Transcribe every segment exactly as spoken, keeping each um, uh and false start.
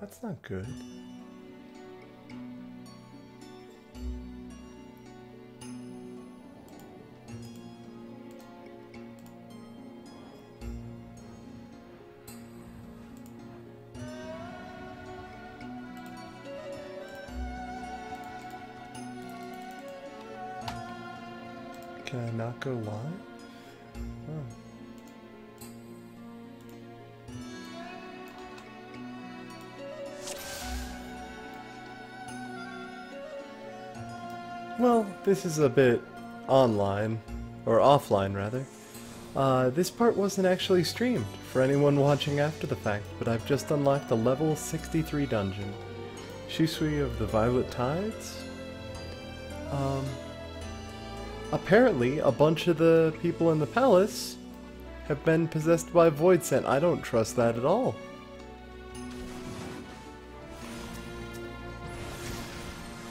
That's not good. Can I not go live? Oh. Well, this is a bit online, or offline rather. Uh, this part wasn't actually streamed for anyone watching after the fact, but I've just unlocked a level sixty-three dungeon. Shusui of the Violet Tides? Um, apparently, a bunch of the people in the palace have been possessed by Void Scent. I don't trust that at all.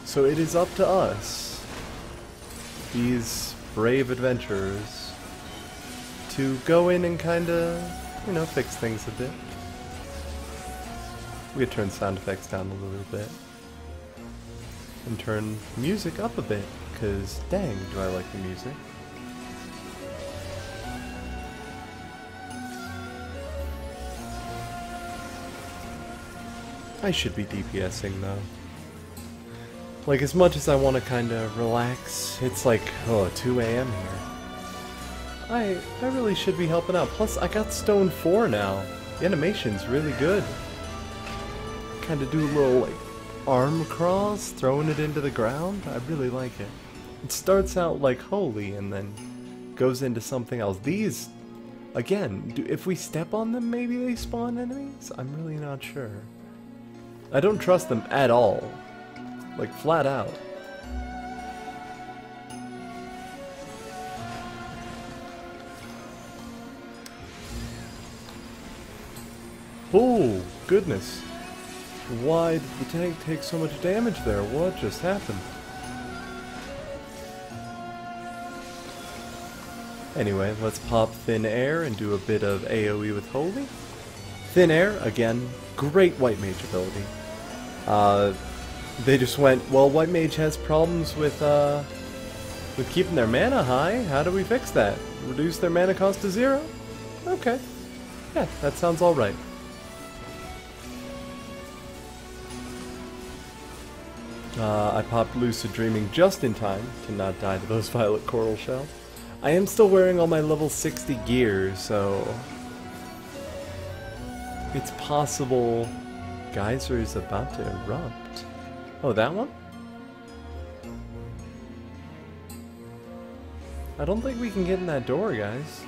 So it is up to us, these brave adventurers, to go in and kinda, you know, fix things a bit. We could turn sound effects down a little bit, and turn music up a bit, cause dang, do I like the music. I should be DPSing though. Like, as much as I want to kind of relax, it's like, oh, two A M here. I, I really should be helping out. Plus, I got Stone four now. The animation's really good. Kind of do a little, like, arm cross, throwing it into the ground. I really like it. It starts out like Holy and then goes into something else. These, again, do, if we step on them, maybe they spawn enemies? I'm really not sure. I don't trust them at all. Like, flat out. Oh, goodness. Why did the tank take so much damage there? What just happened? Anyway, let's pop Thin Air and do a bit of AoE with Holy. Thin Air, again, great White Mage ability. Uh... They just went, well, White Mage has problems with, uh, with keeping their mana high. How do we fix that? Reduce their mana cost to zero? Okay. Yeah, that sounds alright. Uh, I popped Lucid Dreaming just in time to not die to those Violet Coral Shells. I am still wearing all my level sixty gear, so... it's possible Geyser is about to erupt. Oh, that one? I don't think we can get in that door, guys.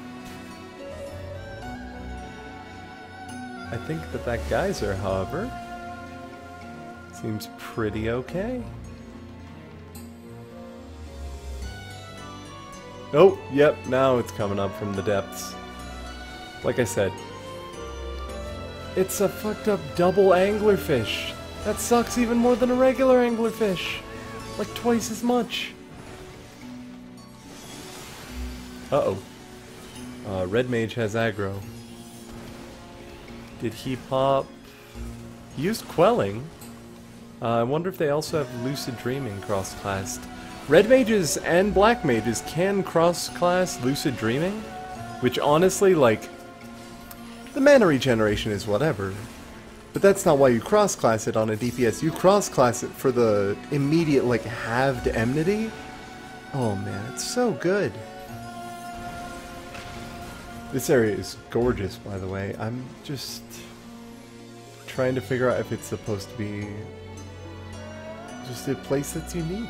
I think that that geyser, however, seems pretty okay. Oh, yep, now it's coming up from the depths. Like I said, it's a fucked up double anglerfish. That sucks even more than a regular anglerfish. Like twice as much. Uh-oh. Uh, Red Mage has aggro. Did he pop... He used Quelling. Uh, I wonder if they also have Lucid Dreaming cross-classed. Red Mages and Black Mages can cross-class Lucid Dreaming, which honestly, like... the mana regeneration is whatever. But that's not why you cross-class it on a D P S. You cross-class it for the immediate, like, halved enmity. Oh man, it's so good. This area is gorgeous, by the way. I'm just trying to figure out if it's supposed to be just a place that's unique.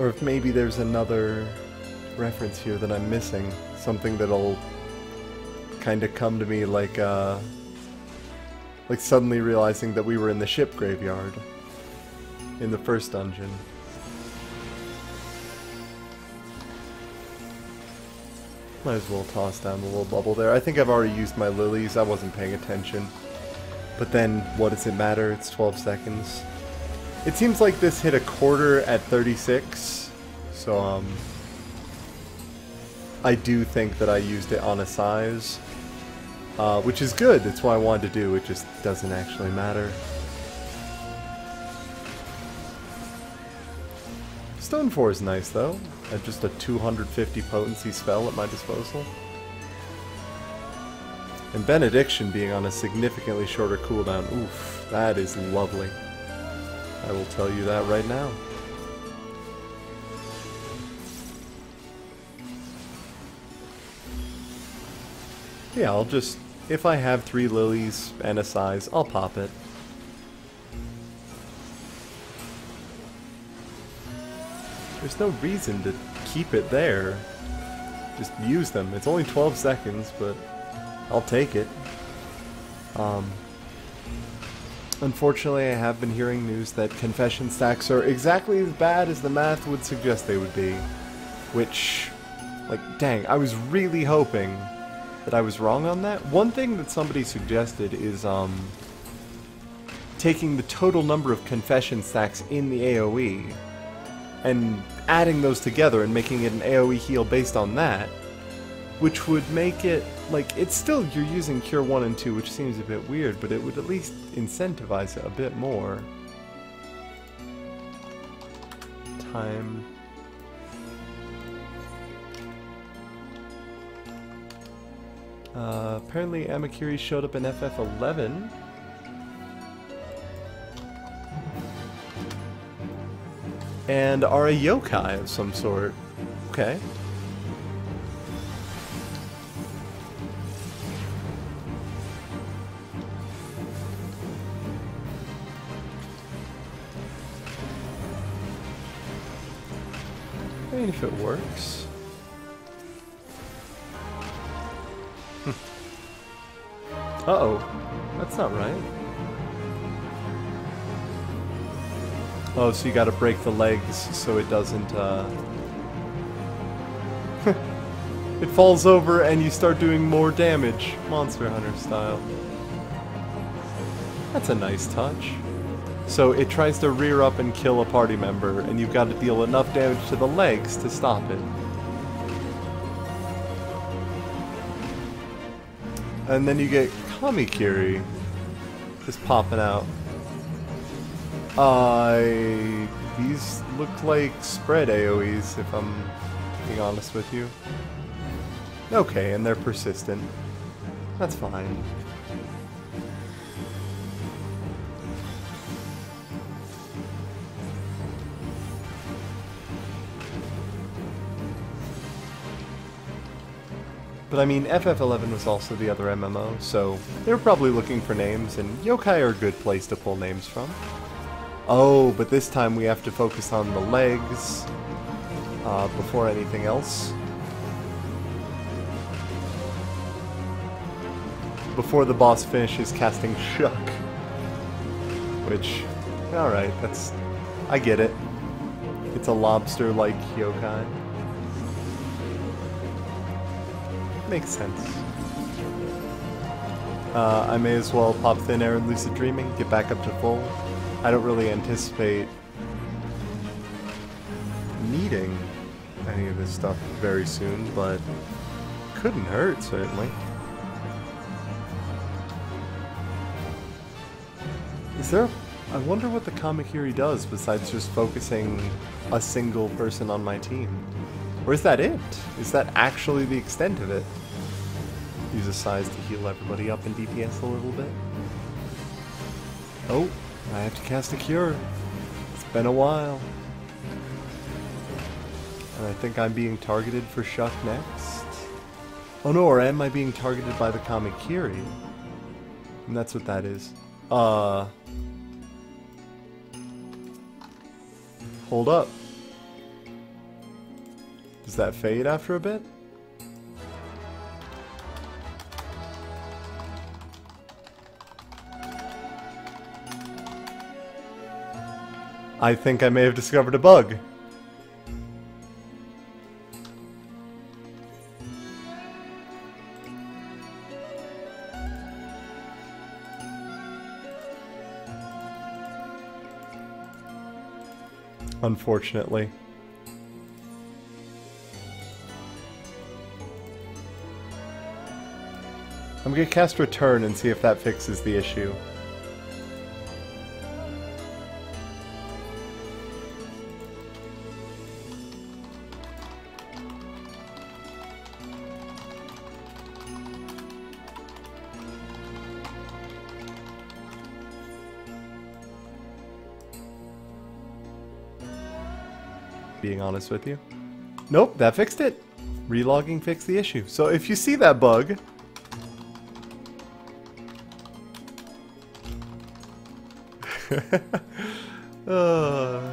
Or if maybe there's another reference here that I'm missing. Something that'll kind of come to me like, uh... like suddenly realizing that we were in the ship graveyard in the first dungeon. Might as well toss down the little bubble there. I think I've already used my lilies. I wasn't paying attention. But then, what does it matter? It's twelve seconds. It seems like this hit a quarter at thirty-six. So, um... I do think that I used it on a size. Uh, which is good, that's what I wanted to do, it just doesn't actually matter. Stone four is nice though, at just a two hundred fifty potency spell at my disposal. And Benediction being on a significantly shorter cooldown, oof, that is lovely. I will tell you that right now. Yeah, I'll just, if I have three lilies and a size, I'll pop it. There's no reason to keep it there. Just use them. It's only twelve seconds, but I'll take it. Um, unfortunately, I have been hearing news that confession stacks are exactly as bad as the math would suggest they would be. Which, like, dang, I was really hoping that I was wrong on that. One thing that somebody suggested is um, taking the total number of confession stacks in the AoE and adding those together and making it an AoE heal based on that, which would make it, like, it's still, you're using Cure one and two, which seems a bit weird, but it would at least incentivize it a bit more. Time. Uh, apparently Amakiri showed up in F F eleven. And are a yokai of some sort. Okay. I mean, if it works. Uh-oh, that's not right. Oh, so you gotta break the legs so it doesn't, uh... it falls over and you start doing more damage, Monster Hunter style. That's a nice touch. So it tries to rear up and kill a party member, and you've got to deal enough damage to the legs to stop it. And then you get Kamikiri just popping out. Uh, these look like spread AoEs, if I'm being honest with you. Okay, and they're persistent. That's fine. But I mean, F F eleven was also the other M M O, so they were probably looking for names, and yokai are a good place to pull names from. Oh, but this time we have to focus on the legs uh, before anything else. Before the boss finishes casting Shuck. Which, alright, that's... I get it. It's a lobster-like yokai. Makes sense. Uh, I may as well pop Thin Air and Lucid Dreaming, get back up to full. I don't really anticipate needing any of this stuff very soon, but couldn't hurt, certainly. Is there... I wonder what the Kamikiri does besides just focusing a single person on my team. Or is that it? Is that actually the extent of it? Use a size to heal everybody up and D P S a little bit. Oh, I have to cast a cure. It's been a while. And I think I'm being targeted for Shuck next. Oh no, or am I being targeted by the Kamikiri? And that's what that is. Uh... Hold up. Does that fade after a bit? I think I may have discovered a bug. Unfortunately. I'm going to cast Return and see if that fixes the issue. Being honest with you. Nope, that fixed it. Relogging fixed the issue. So if you see that bug, uh.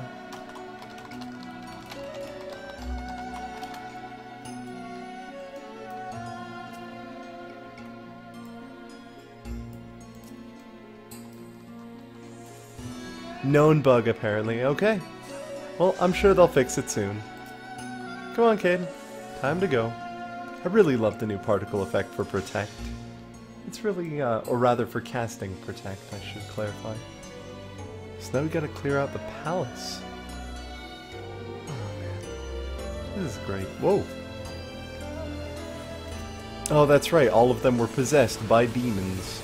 Known bug apparently. Okay. Well, I'm sure they'll fix it soon. Come on, Cade. Time to go. I really love the new particle effect for Protect. It's really, uh, or rather for casting Protect, I should clarify. So now we gotta clear out the palace. Oh, man. This is great. Whoa. Oh, that's right. All of them were possessed by demons.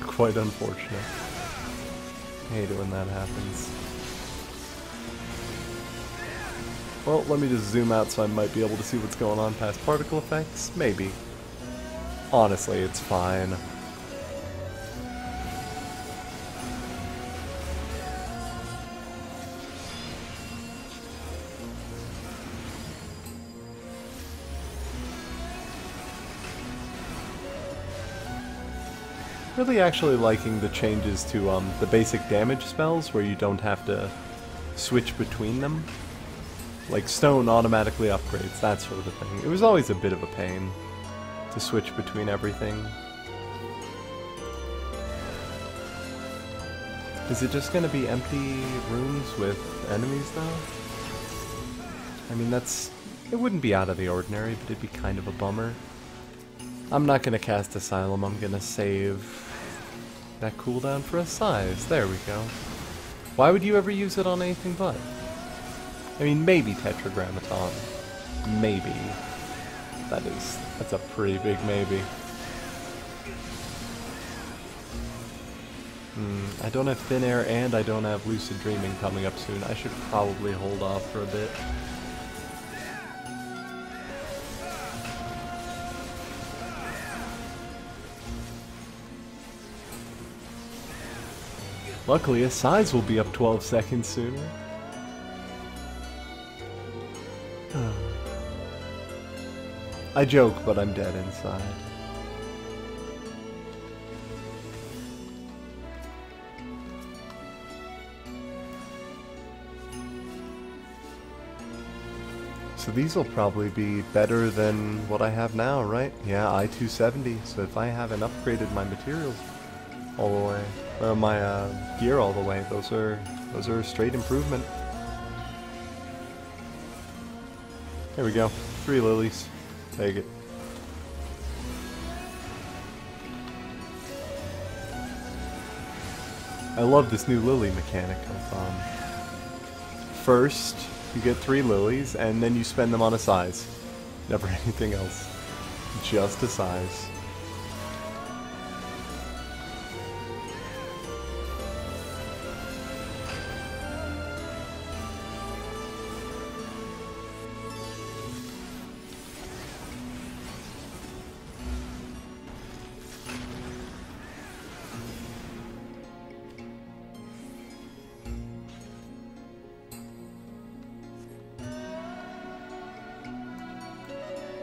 Quite unfortunate. I hate it when that happens. Well, let me just zoom out so I might be able to see what's going on past particle effects. Maybe. Honestly, it's fine. Really actually liking the changes to um, the basic damage spells where you don't have to switch between them. Like, Stone automatically upgrades, that sort of thing. It was always a bit of a pain to switch between everything. Is it just going to be empty rooms with enemies, though? I mean, that's... it wouldn't be out of the ordinary, but it'd be kind of a bummer. I'm not going to cast Asylum, I'm going to save that cooldown for a size. There we go. Why would you ever use it on anything but? I mean, maybe Tetragrammaton. Maybe. That is... that's a pretty big maybe. Hmm, I don't have Thin Air and I don't have Lucid Dreaming coming up soon. I should probably hold off for a bit. Luckily, a size will be up twelve seconds sooner. I joke, but I'm dead inside. So these will probably be better than what I have now, right? Yeah, I two seventy, so if I haven't upgraded my materials all the way, or my uh, gear all the way, those are, those are a straight improvement. Here we go, three lilies. Take it. I love this new lily mechanic of, um, first, you get three lilies, and then you spend them on a size. Never anything else. Just a size.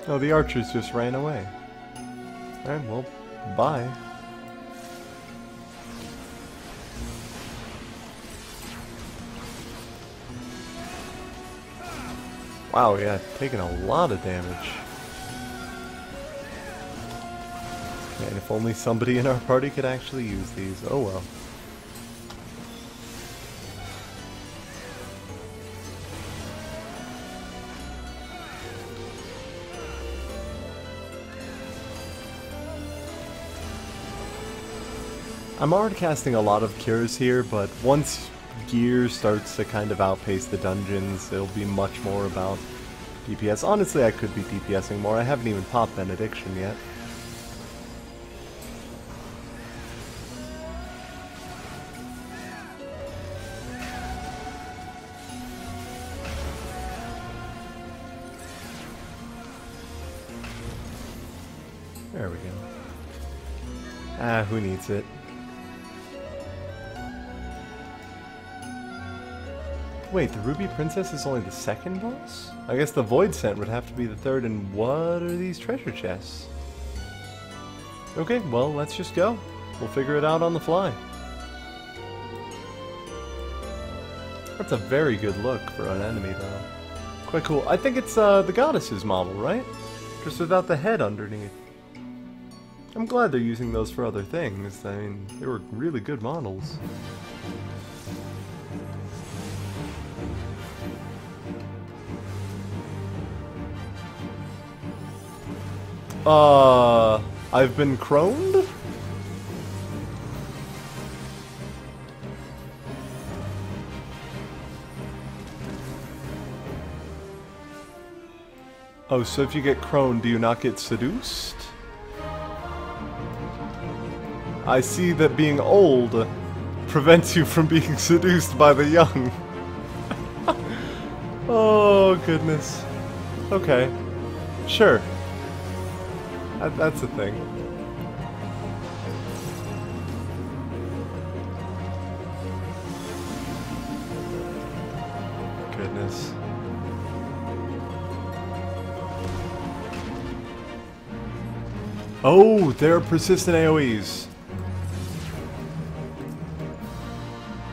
Oh, the archers just ran away. Alright, well, bye. Wow, yeah, taking a lot of damage. Man, if only somebody in our party could actually use these. Oh well. I'm already casting a lot of cures here, but once gear starts to kind of outpace the dungeons, it'll be much more about D P S. Honestly, I could be DPSing more. I haven't even popped Benediction yet. There we go. Ah, who needs it? Wait, the Ruby Princess is only the second boss? I guess the Void Scent would have to be the third, and what are these treasure chests? Okay, well, let's just go. We'll figure it out on the fly. That's a very good look for an enemy, though. Quite cool. I think it's uh, the goddess's model, right? Just without the head underneath. I'm glad they're using those for other things. I mean, they were really good models. Uh, I've been croned? Oh, so if you get croned, do you not get seduced? I see that being old prevents you from being seduced by the young. Oh, goodness. Okay. Sure. That's a thing. Goodness. Oh, they're persistent A O Es.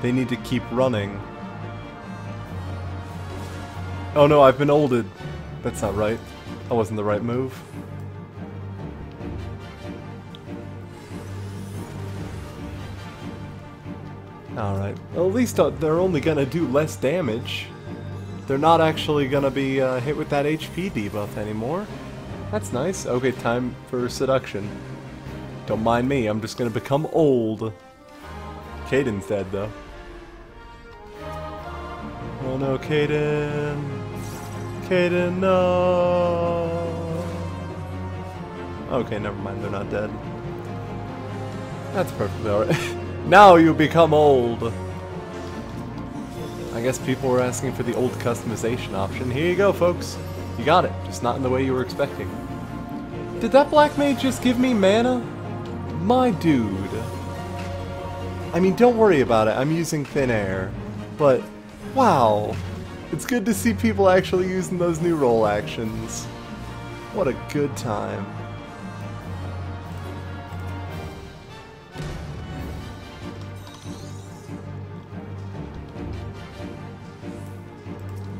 They need to keep running. Oh no, I've been olded. That's not right. That wasn't the right move. Alright, well, at least uh, they're only gonna do less damage. They're not actually gonna be uh, hit with that H P debuff anymore. That's nice. Okay, time for seduction. Don't mind me, I'm just gonna become old. Caden's dead, though. Oh no, Caden! Caden, no! Okay, never mind, they're not dead. That's perfectly alright. Now you become old! I guess people were asking for the old customization option. Here you go, folks. You got it, just not in the way you were expecting. Did that Black Mage just give me mana? My dude. I mean, don't worry about it, I'm using Thin Air. But, wow. It's good to see people actually using those new roll actions. What a good time.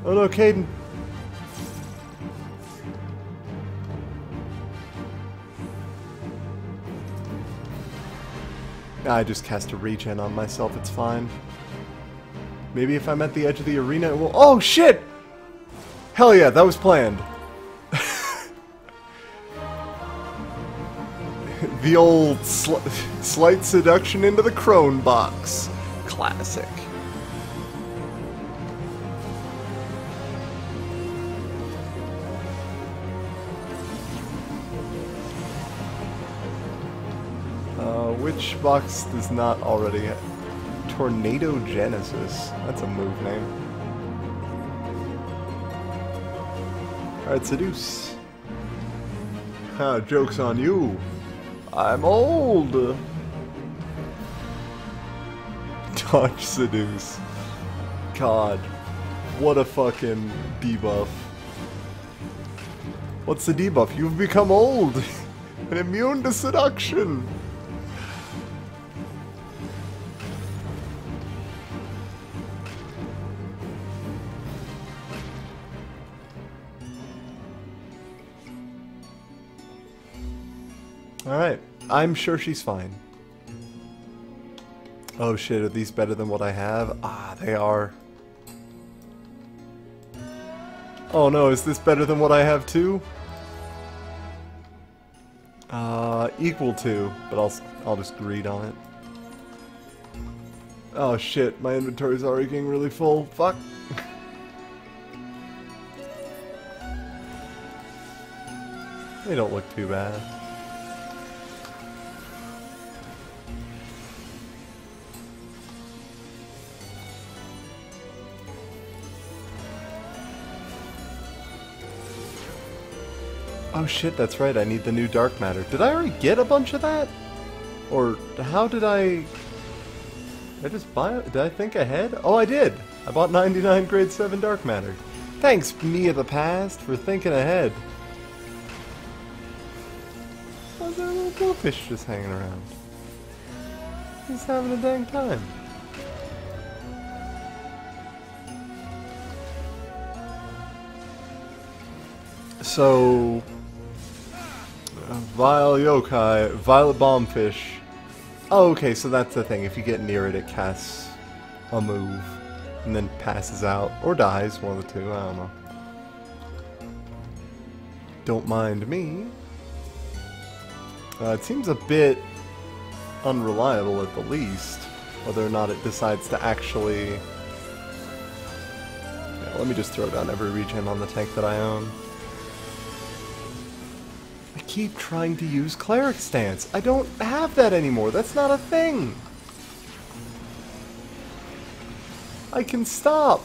Oh no, Caden! I just cast a regen on myself, it's fine. Maybe if I'm at the edge of the arena it will— oh shit! Hell yeah, that was planned. The old sl slight seduction into the crone box. Classic. Which box does not already have? Tornado Genesis. That's a move name. Alright, Seduce. Ah, joke's on you. I'm old! Dodge Seduce. God. What a fucking debuff. What's the debuff? You've become old! And immune to seduction! Alright, I'm sure she's fine. Oh shit, are these better than what I have? Ah, they are. Oh no, is this better than what I have too? Uh, equal to, but I'll, I'll just greed on it. Oh shit, my inventory's already getting really full. Fuck. They don't look too bad. Oh shit, that's right, I need the new Dark Matter. Did I already get a bunch of that? Or how did I... Did I just buy it? Did I think ahead? Oh, I did! I bought ninety-nine Grade seven Dark Matter. Thanks, me of the past, for thinking ahead. Why is there a little blowfish just hanging around? He's having a dang time. So... Vile Yokai, Violet Bombfish. Oh, okay, so that's the thing. If you get near it, it casts a move, and then passes out, or dies, one of the two, I don't know. Don't mind me. Uh, it seems a bit unreliable at the least, whether or not it decides to actually... Yeah, let me just throw down every regen on the tank that I own. I keep trying to use cleric stance. I don't have that anymore. That's not a thing. I can stop.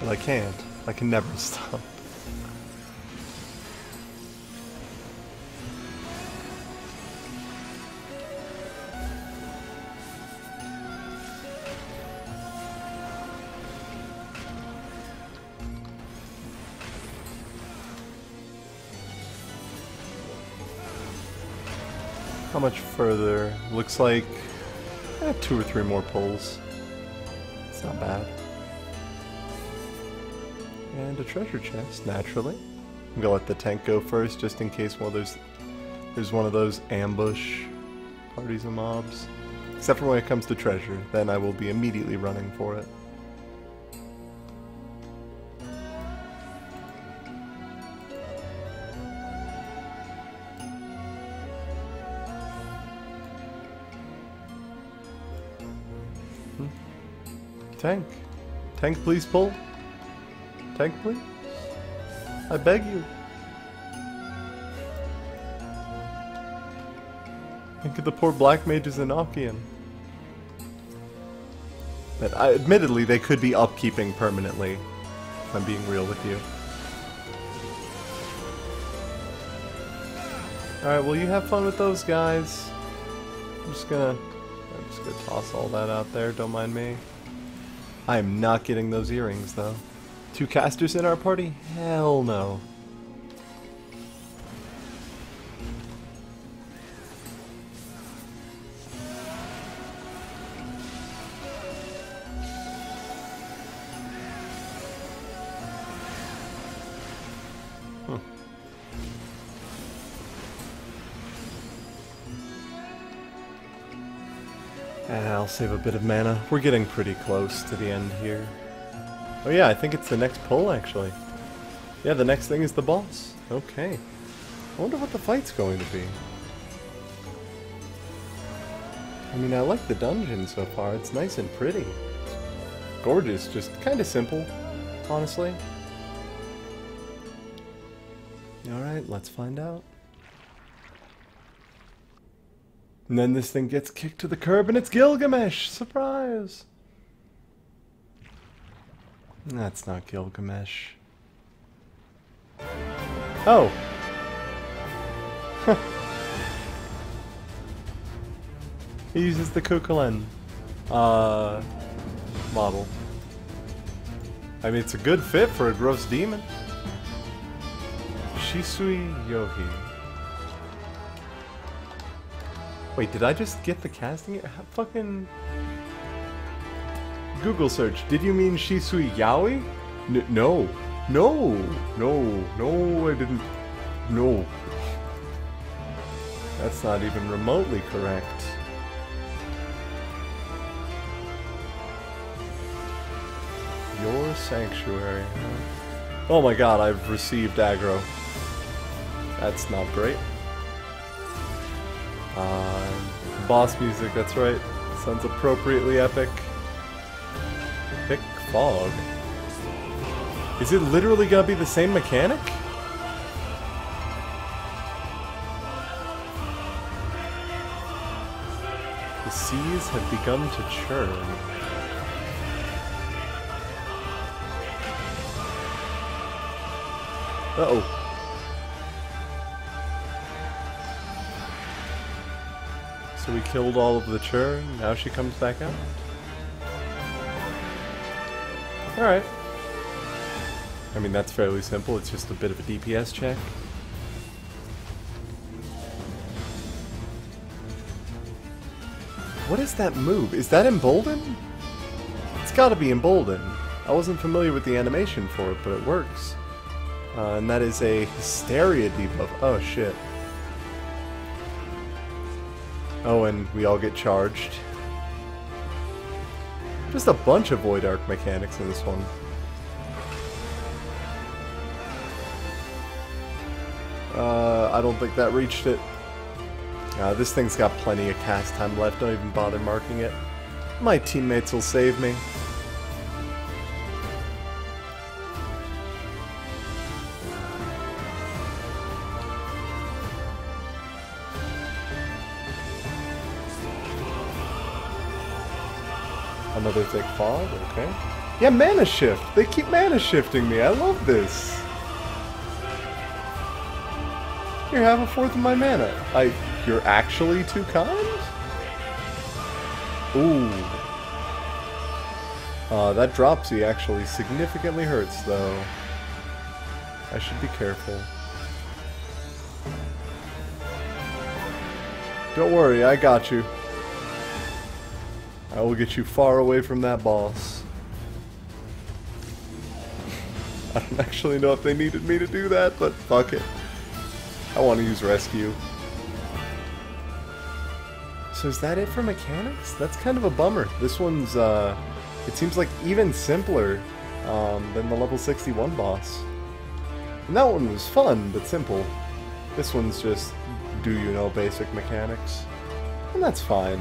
But I can't. I can never stop. How much further? Looks like eh, two or three more pulls. It's not bad. And a treasure chest, naturally. I'm gonna let the tank go first, just in case one of those, there's one of those ambush parties and mobs. Except for when it comes to treasure, then I will be immediately running for it. Tank. Tank, please pull. Tank, please. I beg you. Think of the poor Black Mages in Okian. But I, admittedly, they could be upkeeping permanently, if I'm being real with you. Alright, well, you have fun with those guys. I'm just gonna... I'm just gonna toss all that out there, don't mind me. I am not getting those earrings, though. Two casters in our party? Hell no. Huh. I'll save a bit of mana. We're getting pretty close to the end here. Oh yeah, I think it's the next pull, actually. Yeah, the next thing is the boss. Okay. I wonder what the fight's going to be. I mean, I like the dungeon so far. It's nice and pretty. It's gorgeous, just kind of simple, honestly. Alright, let's find out. And then this thing gets kicked to the curb and it's Gilgamesh! Surprise! That's not Gilgamesh. Oh! He uses the Kukulin uh, model. I mean, it's a good fit for a gross demon. Shisui Yohi. Wait, did I just get the casting? How fucking... Google search. Did you mean Shisui Yaoi? N no. No. No. No, I didn't. No. That's not even remotely correct. Your sanctuary. Oh my god, I've received aggro. That's not great. Uh, boss music, that's right. Sounds appropriately epic. Thick fog. Is it literally gonna be the same mechanic? seas have begun to churn. Uh-oh. So we killed all of the churn, now she comes back out. Alright. I mean, that's fairly simple, it's just a bit of a D P S check. What is that move? Is that Embolden? It's gotta be Embolden. I wasn't familiar with the animation for it, but it works. Uh, and that is a hysteria debuff. Oh shit. Oh, and we all get charged. Just a bunch of Void Arc mechanics in this one. Uh, I don't think that reached it. Uh, this thing's got plenty of cast time left, don't even bother marking it. My teammates will save me. Another thick fog, okay. Yeah, mana shift! They keep mana shifting me, I love this! Here, have a fourth of my mana. I... You're actually too kind? Ooh. Uh, that dropsy actually significantly hurts, though. I should be careful. Don't worry, I got you. I will get you far away from that boss. I don't actually know if they needed me to do that, but fuck it. I want to use rescue. So is that it for mechanics? That's kind of a bummer. This one's, uh, it seems like even simpler um, than the level sixty-one boss. And that one was fun, but simple. This one's just, do you know basic mechanics? And that's fine.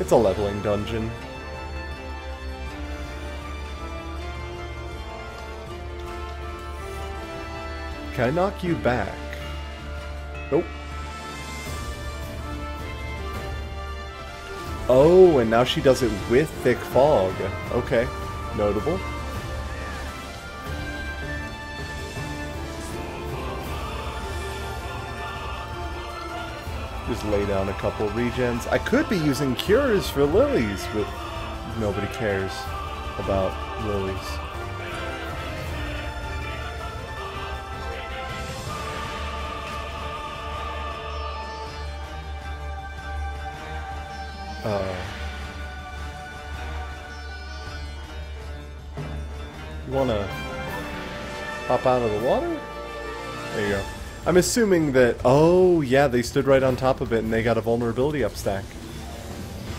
It's a leveling dungeon. Can I knock you back? Nope. Oh, and now she does it with thick fog. Okay, notable. Just lay down a couple regens. I could be using cures for lilies, but nobody cares about lilies. Uh, you wanna pop out of the water? There you go. I'm assuming that, oh yeah, they stood right on top of it and they got a vulnerability up stack.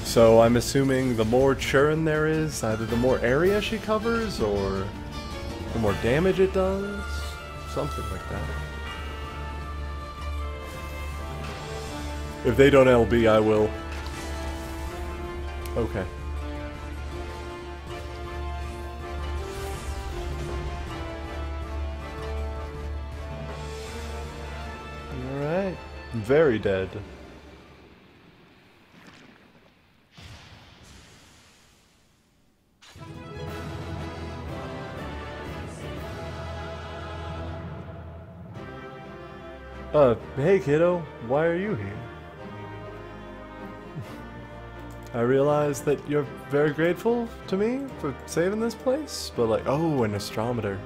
So I'm assuming the more churn there is, either the more area she covers or the more damage it does. Something like that. If they don't L B, I will. Okay. Very dead. Uh, hey kiddo, why are you here? I realize that you're very grateful to me for saving this place, but like, oh, an astrometer.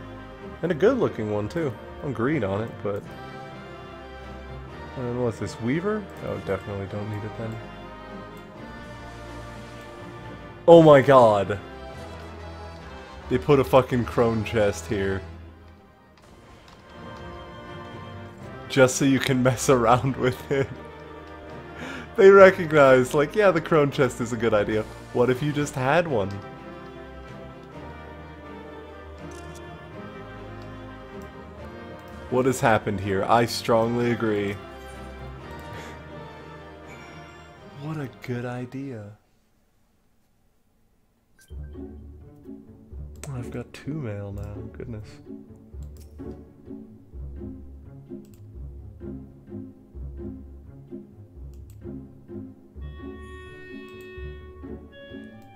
And a good-looking one, too. I'm green on it, but... And what's this, Weaver? Oh, definitely don't need it then. Oh my god! They put a fucking crone chest here. Just so you can mess around with it. They recognize, like, yeah, the crone chest is a good idea. What if you just had one? What has happened here? I strongly agree. What a good idea. I've got two mail now, goodness.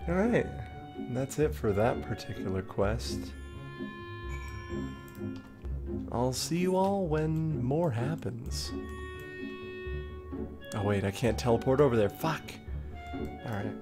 Alright, that's it for that particular quest. I'll see you all when more happens. Oh wait, I can't teleport over there, fuck! Alright.